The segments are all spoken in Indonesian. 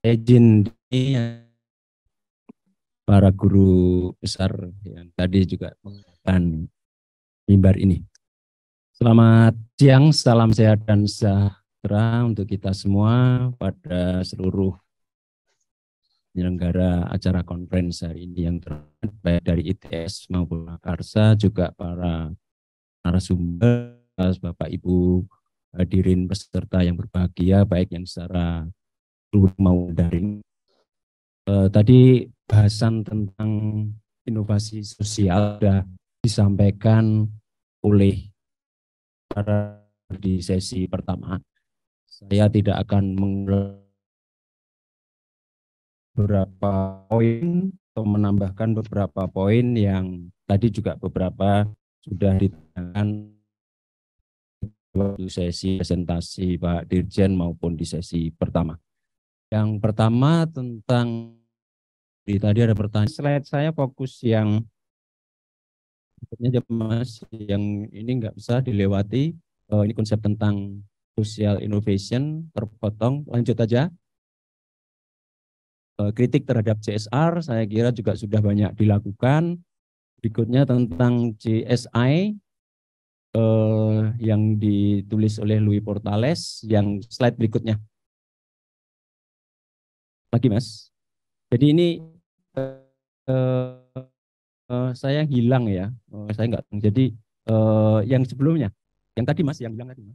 Izin para guru besar yang tadi juga mengadakan mimbar ini. Selamat siang, salam sehat dan sejahtera untuk kita semua pada seluruh penyelenggara acara konferensi hari ini yang terhormat, baik dari ITS maupun Olahkarsa, juga para narasumber, Bapak Ibu hadirin peserta yang berbahagia, baik yang secara mau daring. Tadi bahasan tentang inovasi sosial sudah disampaikan oleh para di sesi pertama. Saya tidak akan mengulang beberapa poin atau menambahkan beberapa poin yang tadi juga beberapa sudah ditangani di sesi presentasi Pak Dirjen maupun di sesi pertama. Yang pertama tentang tadi ada pertanyaan, slide saya fokus yang ini nggak bisa dilewati, ini konsep tentang social innovation terpotong, lanjut aja. Kritik terhadap CSR saya kira juga sudah banyak dilakukan. Berikutnya tentang CSI yang ditulis oleh Louis Portales, yang slide berikutnya. Lagi Mas, jadi ini saya hilang ya, saya nggak. Jadi yang sebelumnya, yang tadi Mas, yang hilang tadi Mas.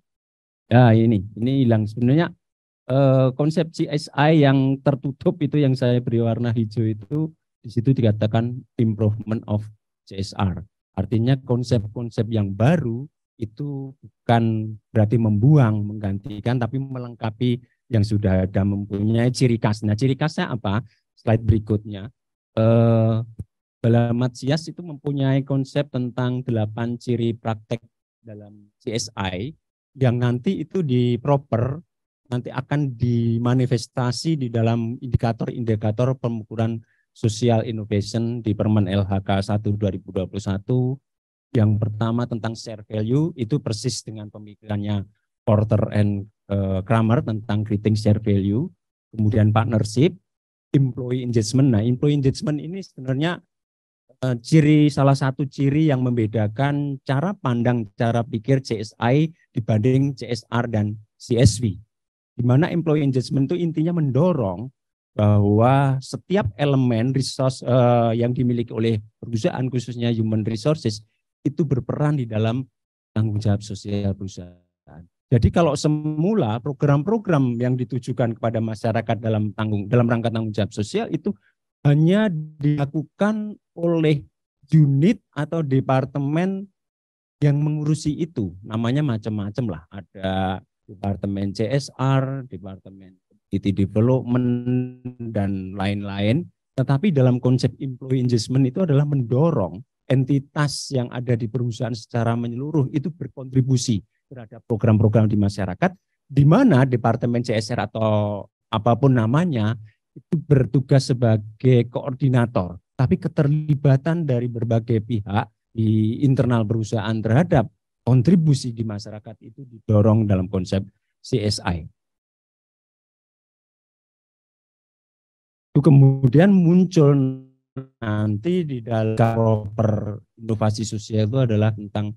Ya ini hilang sebenarnya. Konsep CSI yang tertutup itu yang saya beri warna hijau itu, di situ dikatakan improvement of CSR. Artinya konsep-konsep yang baru itu bukan berarti membuang, menggantikan, tapi melengkapi yang sudah ada, mempunyai ciri khasnya. Ciri khasnya apa? Slide berikutnya. Bela Matias itu mempunyai konsep tentang 8 ciri praktek dalam CSI yang nanti itu di PROPER nanti akan dimanifestasi di dalam indikator-indikator pengukuran social innovation di Permen LHK 1 2021. Yang pertama tentang share value, itu persis dengan pemikirannya Porter and Kramer tentang creating share value, kemudian partnership, employee engagement. Nah, employee engagement ini sebenarnya salah satu ciri yang membedakan cara pandang, cara pikir CSI dibanding CSR dan CSV. Di mana employee engagement itu intinya mendorong bahwa setiap elemen resource yang dimiliki oleh perusahaan, khususnya human resources, itu berperan di dalam tanggung jawab sosial perusahaan. Jadi kalau semula program-program yang ditujukan kepada masyarakat dalam rangka tanggung jawab sosial itu hanya dilakukan oleh unit atau departemen yang mengurusi itu, namanya macam-macam lah. Ada departemen CSR, departemen IT development dan lain-lain. Tetapi dalam konsep employee engagement itu adalah mendorong entitas yang ada di perusahaan secara menyeluruh itu berkontribusi terhadap program-program di masyarakat, di mana departemen CSR atau apapun namanya itu bertugas sebagai koordinator. Tapi keterlibatan dari berbagai pihak di internal perusahaan terhadap kontribusi di masyarakat itu didorong dalam konsep CSI. Itu kemudian muncul nanti di dalam PROPER inovasi sosial itu adalah tentang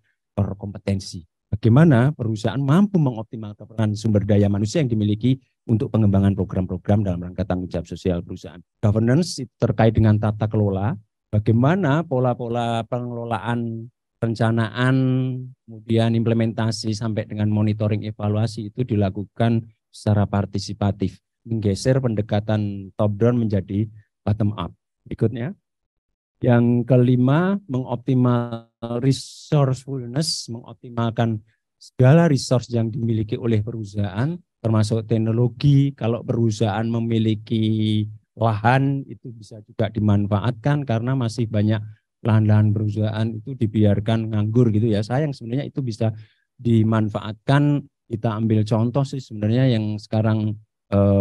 kompetensi. Bagaimana perusahaan mampu mengoptimalkan peran sumber daya manusia yang dimiliki untuk pengembangan program-program dalam rangka tanggung jawab sosial perusahaan. Governance terkait dengan tata kelola, bagaimana pola-pola pengelolaan, perencanaan, kemudian implementasi sampai dengan monitoring evaluasi itu dilakukan secara partisipatif, menggeser pendekatan top-down menjadi bottom-up. Berikutnya. Yang kelima, mengoptimalkan resourcefulness, mengoptimalkan segala resource yang dimiliki oleh perusahaan, termasuk teknologi. Kalau perusahaan memiliki lahan, itu bisa juga dimanfaatkan karena masih banyak lahan-lahan perusahaan itu dibiarkan nganggur gitu ya. Sayang sebenarnya itu bisa dimanfaatkan. Kita ambil contoh sih sebenarnya yang sekarang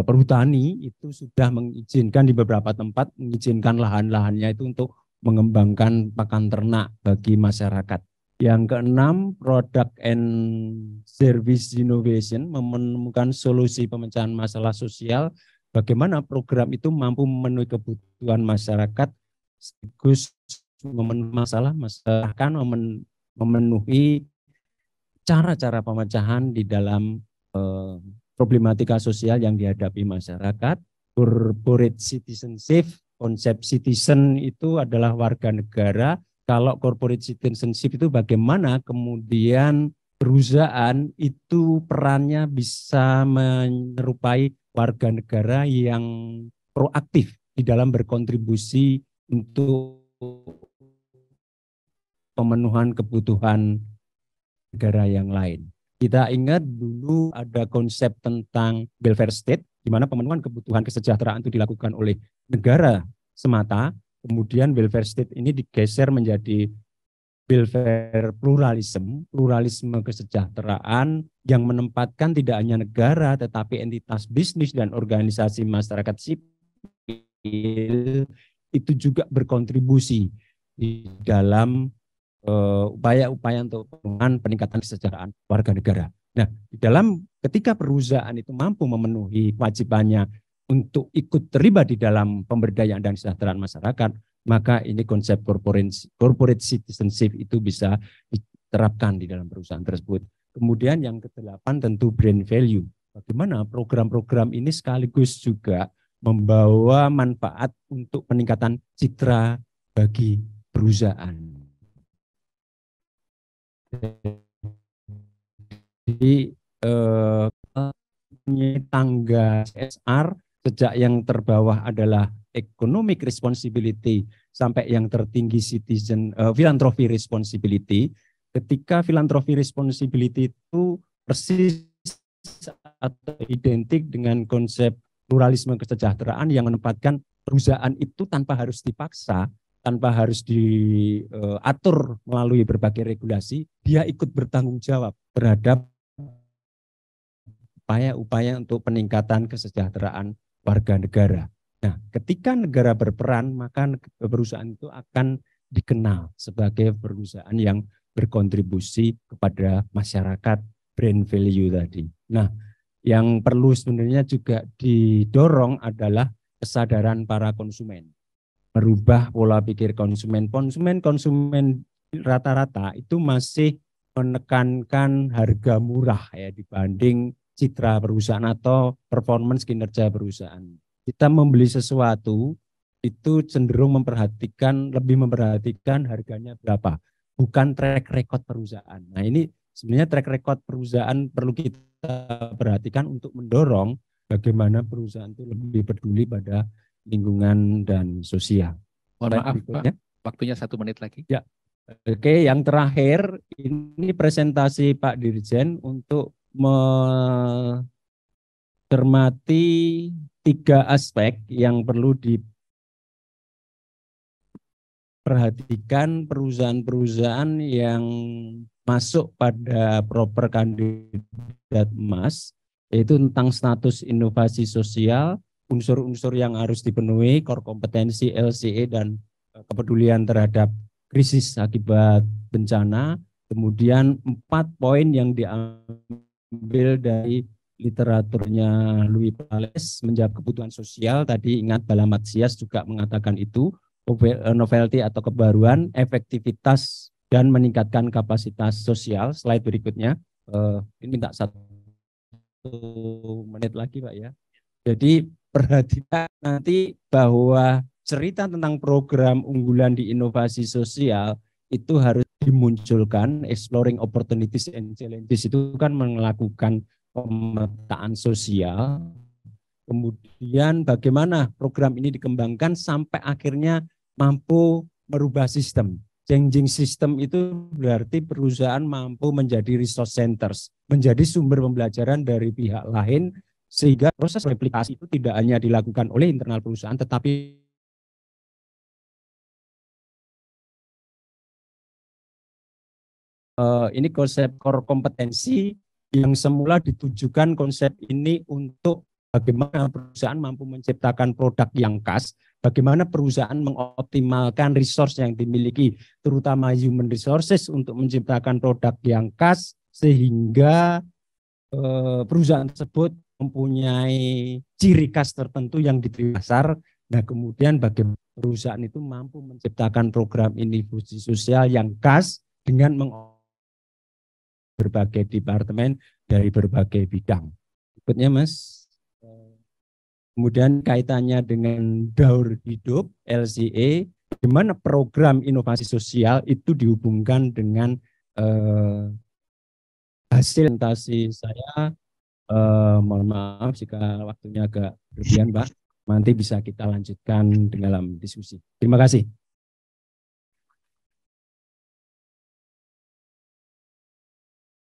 perhutani itu sudah mengizinkan di beberapa tempat, mengizinkan lahan-lahannya itu untuk mengembangkan pakan ternak bagi masyarakat. Yang keenam, product and service innovation, menemukan solusi pemecahan masalah sosial bagaimana program itu mampu memenuhi kebutuhan masyarakat sekaligus memenuhi masalah, kan memenuhi cara-cara pemecahan di dalam problematika sosial yang dihadapi masyarakat. Corporate citizenship, konsep citizen itu adalah warga negara. Kalau corporate citizenship itu bagaimana kemudian perusahaan itu perannya bisa menyerupai warga negara yang proaktif di dalam berkontribusi untuk pemenuhan kebutuhan negara yang lain. Kita ingat dulu ada konsep tentang welfare state, di mana pemenuhan kebutuhan kesejahteraan itu dilakukan oleh negara semata, kemudian welfare state ini digeser menjadi welfare pluralisme, pluralisme kesejahteraan yang menempatkan tidak hanya negara tetapi entitas bisnis dan organisasi masyarakat sipil itu juga berkontribusi di dalam upaya-upaya untuk peningkatan kesejahteraan warga negara. Nah, di dalam ketika perusahaan itu mampu memenuhi kewajibannya untuk ikut terlibat di dalam pemberdayaan dan kesejahteraan masyarakat, maka ini konsep corporate citizenship itu bisa diterapkan di dalam perusahaan tersebut. Kemudian yang ke-8 tentu brand value. Bagaimana program-program ini sekaligus juga membawa manfaat untuk peningkatan citra bagi perusahaan. Jadi tangga CSR sejak yang terbawah adalah economic responsibility sampai yang tertinggi citizen philanthropy responsibility. Ketika philanthropy responsibility itu persis atau identik dengan konsep pluralisme kesejahteraan yang menempatkan perusahaan itu tanpa harus dipaksa, tanpa harus diatur melalui berbagai regulasi, dia ikut bertanggung jawab terhadap upaya-upaya untuk peningkatan kesejahteraan warga negara. Nah, ketika negara berperan, maka perusahaan itu akan dikenal sebagai perusahaan yang berkontribusi kepada masyarakat, brand value tadi. Nah, yang perlu sebenarnya juga didorong adalah kesadaran para konsumen. Merubah pola pikir konsumen. Konsumen rata-rata itu masih menekankan harga murah ya dibanding citra perusahaan atau performance kinerja perusahaan. Kita membeli sesuatu itu cenderung lebih memperhatikan harganya berapa, bukan track record perusahaan. Nah, ini sebenarnya track record perusahaan perlu kita perhatikan untuk mendorong bagaimana perusahaan itu lebih peduli pada lingkungan dan sosial. Mohon maaf, Pak, waktunya 1 menit lagi. Ya. Oke, yang terakhir ini presentasi Pak Dirjen untuk mencermati 3 aspek yang perlu diperhatikan perusahaan-perusahaan yang masuk pada proper kandidat emas, yaitu tentang status inovasi sosial, unsur-unsur yang harus dipenuhi, core kompetensi LCA dan kepedulian terhadap krisis akibat bencana, kemudian 4 poin yang diambil dari literaturnya Louis Portales menjawab kebutuhan sosial. Tadi ingat Bela Matias juga mengatakan itu, novelty atau kebaruan, efektivitas dan meningkatkan kapasitas sosial. Slide berikutnya, ini minta 1 menit lagi Pak ya. Jadi perhatikan nanti bahwa cerita tentang program unggulan di inovasi sosial itu harus dimunculkan. Exploring opportunities and challenges itu kan melakukan pemetaan sosial, kemudian bagaimana program ini dikembangkan sampai akhirnya mampu merubah sistem. Changing system itu berarti perusahaan mampu menjadi resource centers, menjadi sumber pembelajaran dari pihak lain, sehingga proses replikasi itu tidak hanya dilakukan oleh internal perusahaan tetapi ini konsep core kompetensi yang semula ditujukan konsep ini untuk bagaimana perusahaan mampu menciptakan produk yang khas, bagaimana perusahaan mengoptimalkan resource yang dimiliki, terutama human resources untuk menciptakan produk yang khas sehingga perusahaan tersebut mempunyai ciri khas tertentu yang diterima pasar. Nah, kemudian bagaimana perusahaan itu mampu menciptakan program inklusi sosial yang khas dengan mengolah berbagai departemen dari berbagai bidang. Berikutnya, Mas. Kemudian kaitannya dengan daur hidup LCA, di mana program inovasi sosial itu dihubungkan dengan hasil presentasi saya. Mohon maaf jika waktunya agak berlebihan, Pak. Nanti bisa kita lanjutkan dalam diskusi. Terima kasih.